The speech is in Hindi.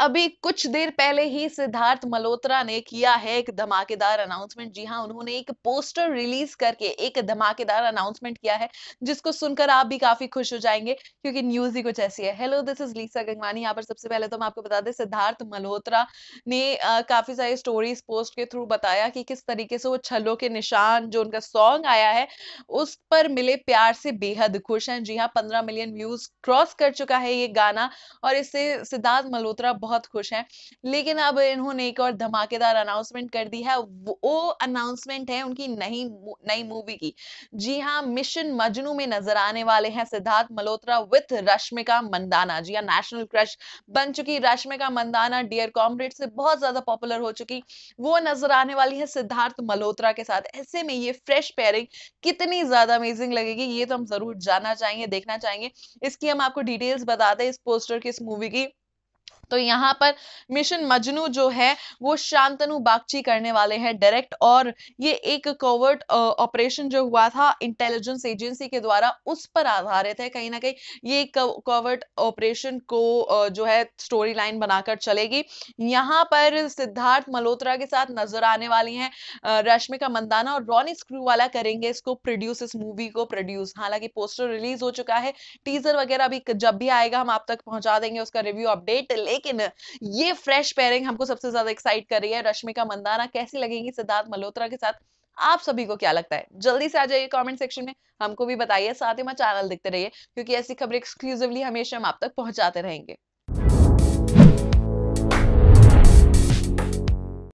अभी कुछ देर पहले ही सिद्धार्थ मल्होत्रा ने किया है एक धमाकेदार अनाउंसमेंट। जी हाँ, उन्होंने एक पोस्टर रिलीज करके एक धमाकेदार अनाउंसमेंट किया है, जिसको सुनकर आप भी काफी खुश हो जाएंगे क्योंकि न्यूज ही कुछ ऐसी है। Hello, this is Lisa Gangwani. यहाँ पर सबसे पहले तो हम आपको बता दें, सिद्धार्थ मल्होत्रा ने काफी सारी स्टोरीज पोस्ट के थ्रू बताया कि किस तरीके से वो छलों के निशान जो उनका सॉन्ग आया है उस पर मिले प्यार से बेहद खुश हैं। जी हाँ, 15 मिलियन व्यूज क्रॉस कर चुका है ये गाना और इससे सिद्धार्थ मल्होत्रा बहुत खुश हैं। लेकिन अब इन्होंने एक और धमाकेदार अनाउंसमेंट कर दी है। वो अनाउंसमेंट है उनकी नई मूवी की। जी हाँ, मिशन मजनू में नजर आने वाले हैं सिद्धार्थ मल्होत्रा विद रश्मिका मंदाना। जी हाँ, नेशनल क्रश बन चुकी रश्मिका मंदाना डियर कॉमरेड से बहुत ज्यादा पॉपुलर हो चुकी, वो नजर आने वाली है सिद्धार्थ मल्होत्रा के साथ। ऐसे में ये फ्रेश पेयरिंग कितनी ज्यादा अमेजिंग लगेगी, ये तो हम जरूर जानना चाहेंगे, देखना चाहेंगे। इसकी हम आपको डिटेल्स बता दें, इस पोस्टर की, इस मूवी की। तो यहाँ पर मिशन मजनू जो है वो शांतनु बागची करने वाले हैं डायरेक्ट, और ये एक कोवर्ट ऑपरेशन जो हुआ था इंटेलिजेंस एजेंसी के द्वारा उस पर आधारित है। कहीं ना कहीं ये कोवर्ट ऑपरेशन को जो है स्टोरी लाइन बनाकर चलेगी। यहाँ पर सिद्धार्थ मल्होत्रा के साथ नजर आने वाली हैं रश्मिका मंदाना, और रॉनिक स्क्रू वाला करेंगे इसको प्रोड्यूस, इस मूवी को प्रोड्यूस। हालांकि पोस्टर रिलीज हो चुका है, टीजर वगैरह भी जब भी आएगा हम आप तक पहुंचा देंगे उसका रिव्यू अपडेट। लेकिन ये फ्रेश पेयरिंग हमको सबसे ज्यादा एक्साइट कर रही है। रश्मिका मंदाना कैसी लगेगी सिद्धार्थ मल्होत्रा के साथ, आप सभी को क्या लगता है? जल्दी से आ जाइए कमेंट सेक्शन में, हमको भी बताइए। साथ ही में चैनल देखते रहिए क्योंकि ऐसी खबरें एक्सक्लूसिवली हमेशा हम आप तक पहुंचाते रहेंगे।